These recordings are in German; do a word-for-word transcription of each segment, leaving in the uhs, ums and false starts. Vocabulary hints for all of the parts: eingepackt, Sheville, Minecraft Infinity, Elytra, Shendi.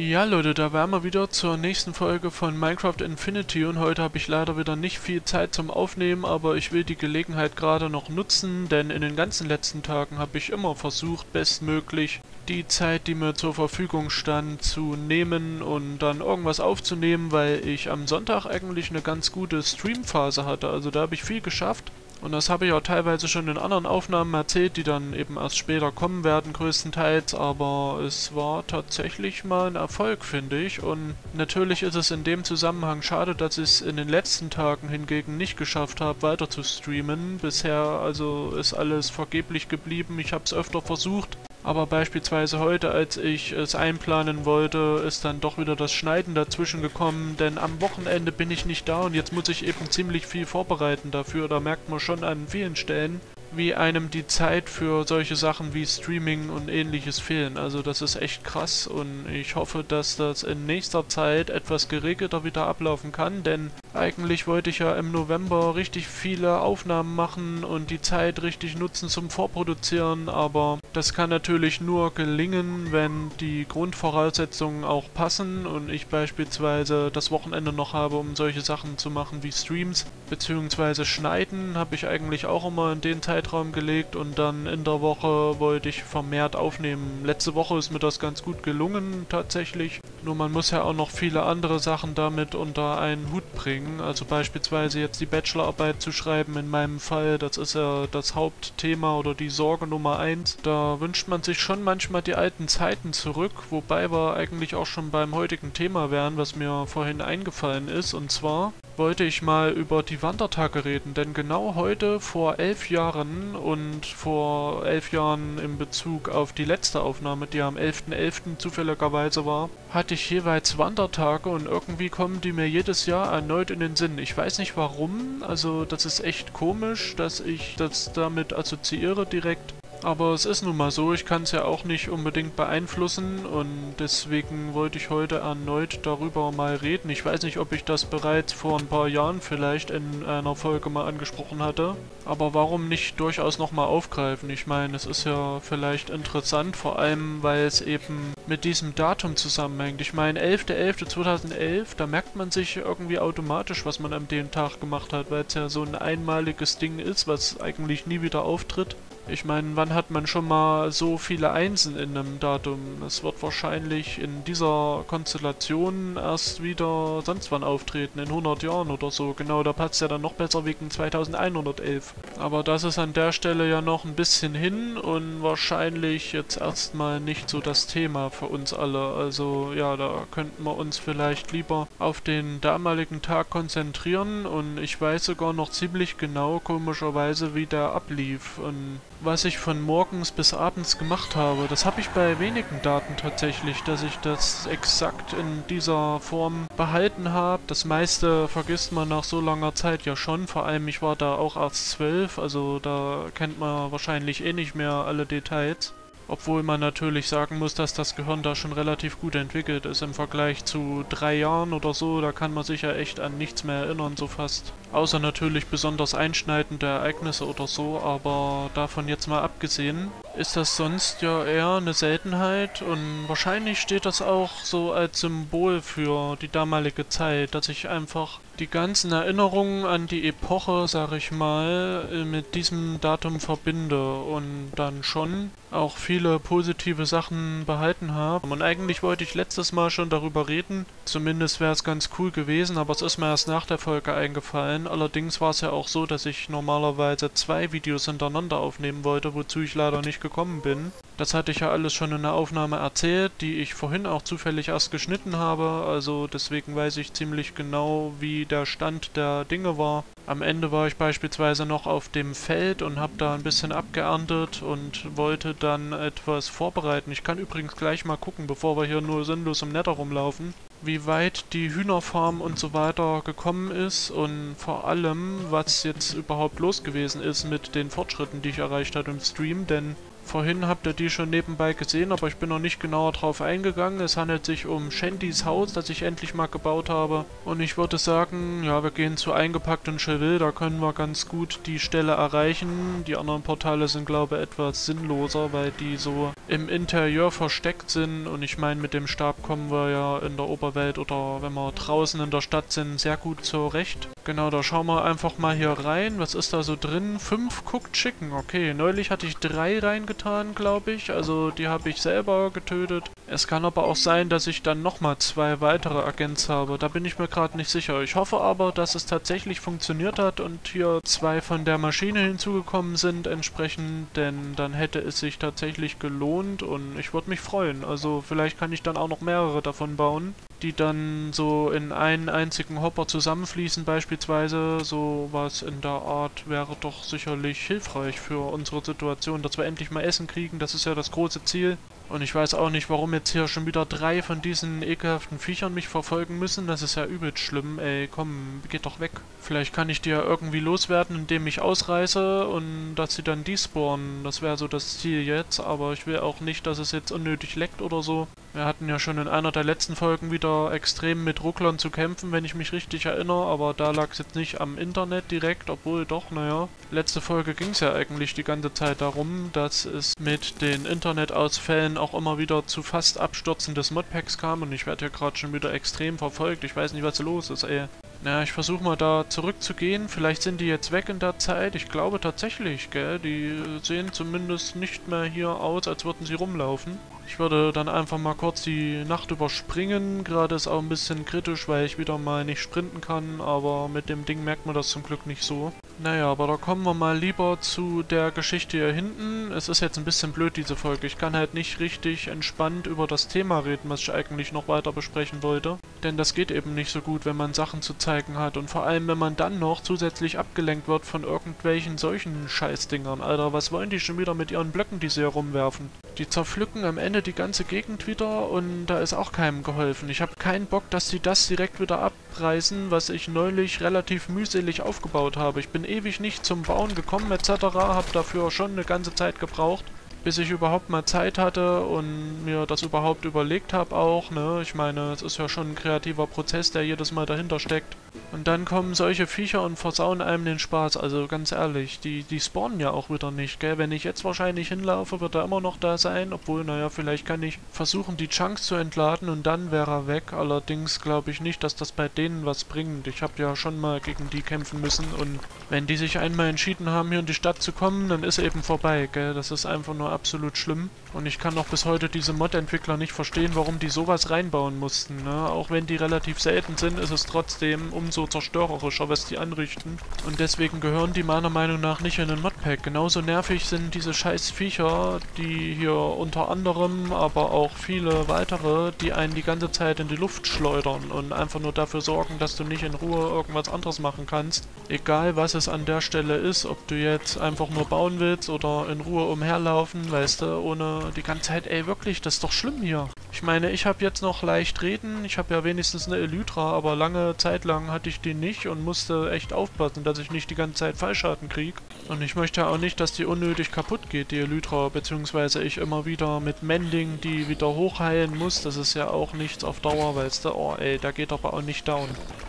Ja Leute, da wären wir wieder zur nächsten Folge von Minecraft Infinity und heute habe ich leider wieder nicht viel Zeit zum Aufnehmen, aber ich will die Gelegenheit gerade noch nutzen, denn in den ganzen letzten Tagen habe ich immer versucht, bestmöglich die Zeit, die mir zur Verfügung stand, zu nehmen und dann irgendwas aufzunehmen, weil ich am Sonntag eigentlich eine ganz gute Streamphase hatte, also da habe ich viel geschafft. Und das habe ich auch teilweise schon in anderen Aufnahmen erzählt, die dann eben erst später kommen werden, größtenteils. Aber es war tatsächlich mal ein Erfolg, finde ich. Und natürlich ist es in dem Zusammenhang schade, dass ich es in den letzten Tagen hingegen nicht geschafft habe, weiter zu streamen. Bisher also ist alles vergeblich geblieben. Ich habe es öfter versucht. Aber beispielsweise heute, als ich es einplanen wollte, ist dann doch wieder das Schneiden dazwischen gekommen, denn am Wochenende bin ich nicht da und jetzt muss ich eben ziemlich viel vorbereiten dafür. Da merkt man schon an vielen Stellen, wie einem die Zeit für solche Sachen wie Streaming und ähnliches fehlen. Also das ist echt krass und ich hoffe, dass das in nächster Zeit etwas geregelter wieder ablaufen kann, denn eigentlich wollte ich ja im November richtig viele Aufnahmen machen und die Zeit richtig nutzen zum Vorproduzieren, aber das kann natürlich nur gelingen, wenn die Grundvoraussetzungen auch passen und ich beispielsweise das Wochenende noch habe, um solche Sachen zu machen wie Streams bzw. Schneiden, habe ich eigentlich auch immer in den Teilen Zeitraum gelegt und dann in der Woche wollte ich vermehrt aufnehmen. Letzte Woche ist mir das ganz gut gelungen tatsächlich, nur man muss ja auch noch viele andere Sachen damit unter einen Hut bringen, also beispielsweise jetzt die Bachelorarbeit zu schreiben in meinem Fall, das ist ja das Hauptthema oder die Sorge Nummer eins. Da wünscht man sich schon manchmal die alten Zeiten zurück, wobei wir eigentlich auch schon beim heutigen Thema wären, was mir vorhin eingefallen ist, und zwar wollte ich mal über die Wandertage reden, denn genau heute vor elf Jahren und vor elf Jahren in Bezug auf die letzte Aufnahme, die am elften elften zufälligerweise war, hatte ich jeweils Wandertage und irgendwie kommen die mir jedes Jahr erneut in den Sinn. Ich weiß nicht warum, also das ist echt komisch, dass ich das damit assoziiere direkt. Aber es ist nun mal so, ich kann es ja auch nicht unbedingt beeinflussen und deswegen wollte ich heute erneut darüber mal reden. Ich weiß nicht, ob ich das bereits vor ein paar Jahren vielleicht in einer Folge mal angesprochen hatte, aber warum nicht durchaus nochmal aufgreifen? Ich meine, es ist ja vielleicht interessant, vor allem, weil es eben mit diesem Datum zusammenhängt. Ich meine, elfter elfter zweitausendelf, da merkt man sich irgendwie automatisch, was man an dem Tag gemacht hat, weil es ja so ein einmaliges Ding ist, was eigentlich nie wieder auftritt. Ich meine, wann hat man schon mal so viele Einsen in einem Datum? Das wird wahrscheinlich in dieser Konstellation erst wieder sonst wann auftreten, in hundert Jahren oder so. Genau, da passt ja dann noch besser wegen zweitausendeinhundertelf. Aber das ist an der Stelle ja noch ein bisschen hin und wahrscheinlich jetzt erstmal nicht so das Thema für uns alle. Also ja, da könnten wir uns vielleicht lieber auf den damaligen Tag konzentrieren und ich weiß sogar noch ziemlich genau, komischerweise, wie der ablief und was ich von morgens bis abends gemacht habe. Das habe ich bei wenigen Daten tatsächlich, dass ich das exakt in dieser Form behalten habe. Das meiste vergisst man nach so langer Zeit ja schon, vor allem ich war da auch erst zwölf, also da kennt man wahrscheinlich eh nicht mehr alle Details. Obwohl man natürlich sagen muss, dass das Gehirn da schon relativ gut entwickelt ist im Vergleich zu drei Jahren oder so. Da kann man sich ja echt an nichts mehr erinnern, so fast. Außer natürlich besonders einschneidende Ereignisse oder so, aber davon jetzt mal abgesehen, ist das sonst ja eher eine Seltenheit. Und wahrscheinlich steht das auch so als Symbol für die damalige Zeit, dass ich einfach die ganzen Erinnerungen an die Epoche, sag ich mal, mit diesem Datum verbinde und dann schon auch viele positive Sachen behalten habe. Und eigentlich wollte ich letztes Mal schon darüber reden, zumindest wäre es ganz cool gewesen, aber es ist mir erst nach der Folge eingefallen. Allerdings war es ja auch so, dass ich normalerweise zwei Videos hintereinander aufnehmen wollte, wozu ich leider nicht gekommen bin. Das hatte ich ja alles schon in der Aufnahme erzählt, die ich vorhin auch zufällig erst geschnitten habe, also deswegen weiß ich ziemlich genau, wie der Stand der Dinge war. Am Ende war ich beispielsweise noch auf dem Feld und habe da ein bisschen abgeerntet und wollte dann etwas vorbereiten. Ich kann übrigens gleich mal gucken, bevor wir hier nur sinnlos im Nether rumlaufen, wie weit die Hühnerfarm und so weiter gekommen ist und vor allem, was jetzt überhaupt los gewesen ist mit den Fortschritten, die ich erreicht habe im Stream, denn Vorhin habt ihr die schon nebenbei gesehen, aber ich bin noch nicht genauer drauf eingegangen. Es handelt sich um Shendis Haus, das ich endlich mal gebaut habe. Und ich würde sagen, ja, wir gehen zu eingepackt und Sheville. Da können wir ganz gut die Stelle erreichen. Die anderen Portale sind, glaube ich, etwas sinnloser, weil die so im Interieur versteckt sind. Und ich meine, mit dem Stab kommen wir ja in der Oberwelt oder wenn wir draußen in der Stadt sind, sehr gut zurecht. Genau, da schauen wir einfach mal hier rein. Was ist da so drin? Fünf Cooked Chicken. Okay, neulich hatte ich drei reingetan, glaube ich. Also die habe ich selber getötet. Es kann aber auch sein, dass ich dann nochmal zwei weitere Agents habe. Da bin ich mir gerade nicht sicher. Ich hoffe aber, dass es tatsächlich funktioniert hat und hier zwei von der Maschine hinzugekommen sind entsprechend, denn dann hätte es sich tatsächlich gelohnt und ich würde mich freuen. Also vielleicht kann ich dann auch noch mehrere davon bauen, die dann so in einen einzigen Hopper zusammenfließen beispielsweise. So was in der Art wäre doch sicherlich hilfreich für unsere Situation, dass wir endlich mal Essen kriegen. Das ist ja das große Ziel. Und ich weiß auch nicht, warum jetzt hier schon wieder drei von diesen ekelhaften Viechern mich verfolgen müssen. Das ist ja übelst schlimm. Ey, komm, geht doch weg. Vielleicht kann ich die ja irgendwie loswerden, indem ich ausreiße und dass sie dann despawnen. Das wäre so das Ziel jetzt, aber ich will auch nicht, dass es jetzt unnötig leckt oder so. Wir hatten ja schon in einer der letzten Folgen wieder extrem mit Rucklern zu kämpfen, wenn ich mich richtig erinnere, aber da lag es jetzt nicht am Internet direkt, obwohl doch, naja. Letzte Folge ging es ja eigentlich die ganze Zeit darum, dass es mit den Internetausfällen auch immer wieder zu fast Abstürzen des Modpacks kam und ich werde hier gerade schon wieder extrem verfolgt. Ich weiß nicht, was los ist, ey. Naja, ich versuche mal da zurückzugehen. Vielleicht sind die jetzt weg in der Zeit. Ich glaube tatsächlich, gell? Die sehen zumindest nicht mehr hier aus, als würden sie rumlaufen. Ich würde dann einfach mal kurz die Nacht überspringen. Gerade ist auch ein bisschen kritisch, weil ich wieder mal nicht sprinten kann. Aber mit dem Ding merkt man das zum Glück nicht so. Naja, aber da kommen wir mal lieber zu der Geschichte hier hinten. Es ist jetzt ein bisschen blöd, diese Folge. Ich kann halt nicht richtig entspannt über das Thema reden, was ich eigentlich noch weiter besprechen wollte. Denn das geht eben nicht so gut, wenn man Sachen zu zeigen hat. Und vor allem, wenn man dann noch zusätzlich abgelenkt wird von irgendwelchen solchen Scheißdingern. Alter, was wollen die schon wieder mit ihren Blöcken, die sie hier rumwerfen? Die zerpflücken am Ende die ganze Gegend wieder und da ist auch keinem geholfen. Ich habe keinen Bock, dass sie das direkt wieder abreißen, was ich neulich relativ mühselig aufgebaut habe. Ich bin ewig nicht zum Bauen gekommen et cetera, habe dafür schon eine ganze Zeit gebraucht, bis ich überhaupt mal Zeit hatte und mir das überhaupt überlegt habe auch, ne? Ich meine, es ist ja schon ein kreativer Prozess, der jedes Mal dahinter steckt. Und dann kommen solche Viecher und versauen einem den Spaß, also ganz ehrlich, die, die spawnen ja auch wieder nicht, gell? Wenn ich jetzt wahrscheinlich hinlaufe, wird er immer noch da sein, obwohl, naja, vielleicht kann ich versuchen, die Chunks zu entladen und dann wäre er weg. Allerdings glaube ich nicht, dass das bei denen was bringt. Ich habe ja schon mal gegen die kämpfen müssen und wenn die sich einmal entschieden haben, hier in die Stadt zu kommen, dann ist eben vorbei, gell? Das ist einfach nur absolut schlimm. Und ich kann noch bis heute diese Mod-Entwickler nicht verstehen, warum die sowas reinbauen mussten, ne? Auch wenn die relativ selten sind, ist es trotzdem umso zerstörerischer, was die anrichten. Und deswegen gehören die meiner Meinung nach nicht in den Modpack. Genauso nervig sind diese scheiß Viecher, die hier unter anderem, aber auch viele weitere, die einen die ganze Zeit in die Luft schleudern und einfach nur dafür sorgen, dass du nicht in Ruhe irgendwas anderes machen kannst. Egal, was es an der Stelle ist, ob du jetzt einfach nur bauen willst oder in Ruhe umherlaufen, weißt du, ohne die ganze Zeit, ey, wirklich, das ist doch schlimm hier. Ich meine, ich habe jetzt noch leicht reden, ich habe ja wenigstens eine Elytra, aber lange Zeit lang hatte ich die nicht und musste echt aufpassen, dass ich nicht die ganze Zeit Fallschaden kriege. Und ich möchte auch nicht, dass die unnötig kaputt geht, die Elytra, beziehungsweise ich immer wieder mit Mending die wieder hochheilen muss. Das ist ja auch nichts auf Dauer, weißt du, oh ey, da geht aber auch nicht down.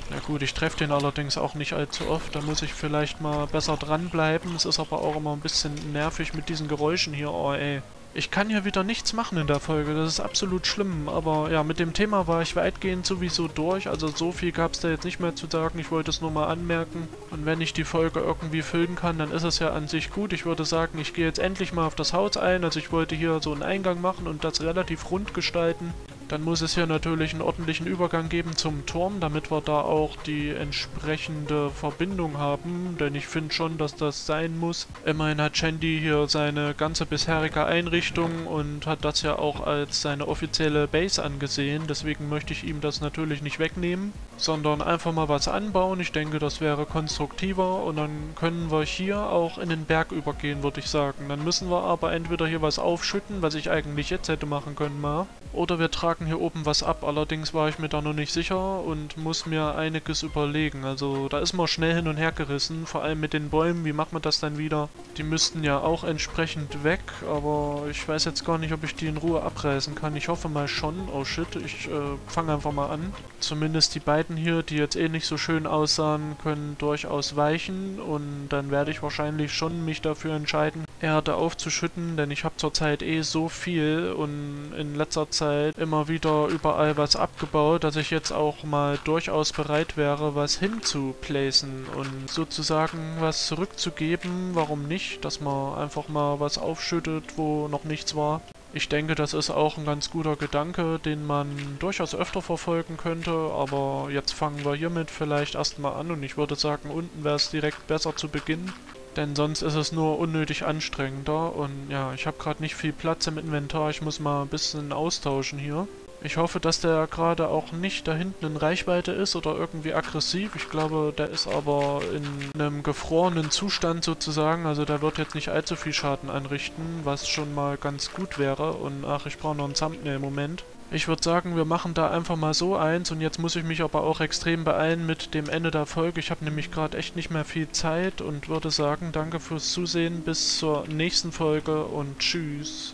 Na gut, ich treffe den allerdings auch nicht allzu oft, da muss ich vielleicht mal besser dranbleiben. Es ist aber auch immer ein bisschen nervig mit diesen Geräuschen hier, oh ey. Ich kann hier wieder nichts machen in der Folge, das ist absolut schlimm, aber ja, mit dem Thema war ich weitgehend sowieso durch, also so viel gab es da jetzt nicht mehr zu sagen, ich wollte es nur mal anmerken und wenn ich die Folge irgendwie füllen kann, dann ist es ja an sich gut. Ich würde sagen, ich gehe jetzt endlich mal auf das Haus ein, also ich wollte hier so einen Eingang machen und das relativ rund gestalten. Dann muss es hier natürlich einen ordentlichen Übergang geben zum Turm, damit wir da auch die entsprechende Verbindung haben, denn ich finde schon, dass das sein muss. Immerhin hat Shendi hier seine ganze bisherige Einrichtung und hat das ja auch als seine offizielle Base angesehen, deswegen möchte ich ihm das natürlich nicht wegnehmen, sondern einfach mal was anbauen. Ich denke, das wäre konstruktiver und dann können wir hier auch in den Berg übergehen, würde ich sagen. Dann müssen wir aber entweder hier was aufschütten, was ich eigentlich jetzt hätte machen können mal, Oder wir tragen hier oben was ab, allerdings war ich mir da noch nicht sicher und muss mir einiges überlegen. Also da ist man schnell hin und her gerissen, vor allem mit den Bäumen, wie macht man das dann wieder? Die müssten ja auch entsprechend weg, aber ich weiß jetzt gar nicht, ob ich die in Ruhe abreißen kann. Ich hoffe mal schon. Oh shit, ich äh, fange einfach mal an. Zumindest die beiden hier, die jetzt eh nicht so schön aussahen, können durchaus weichen und dann werde ich wahrscheinlich schon mich dafür entscheiden, Erde aufzuschütten, denn ich habe zurzeit eh so viel und in letzter Zeit immer wieder überall was abgebaut, dass ich jetzt auch mal durchaus bereit wäre, was hinzuplacen und sozusagen was zurückzugeben. Warum nicht, dass man einfach mal was aufschüttet, wo noch nichts war. Ich denke, das ist auch ein ganz guter Gedanke, den man durchaus öfter verfolgen könnte, aber jetzt fangen wir hiermit vielleicht erstmal an und ich würde sagen, unten wäre es direkt besser zu beginnen. Denn sonst ist es nur unnötig anstrengender und ja, ich habe gerade nicht viel Platz im Inventar, ich muss mal ein bisschen austauschen hier. Ich hoffe, dass der gerade auch nicht da hinten in Reichweite ist oder irgendwie aggressiv. Ich glaube, der ist aber in einem gefrorenen Zustand sozusagen, also der wird jetzt nicht allzu viel Schaden anrichten, was schon mal ganz gut wäre. Und ach, ich brauche noch ein Thumbnail im Moment. Ich würde sagen, wir machen da einfach mal so eins und jetzt muss ich mich aber auch extrem beeilen mit dem Ende der Folge. Ich habe nämlich gerade echt nicht mehr viel Zeit und würde sagen, danke fürs Zusehen, bis zur nächsten Folge und tschüss.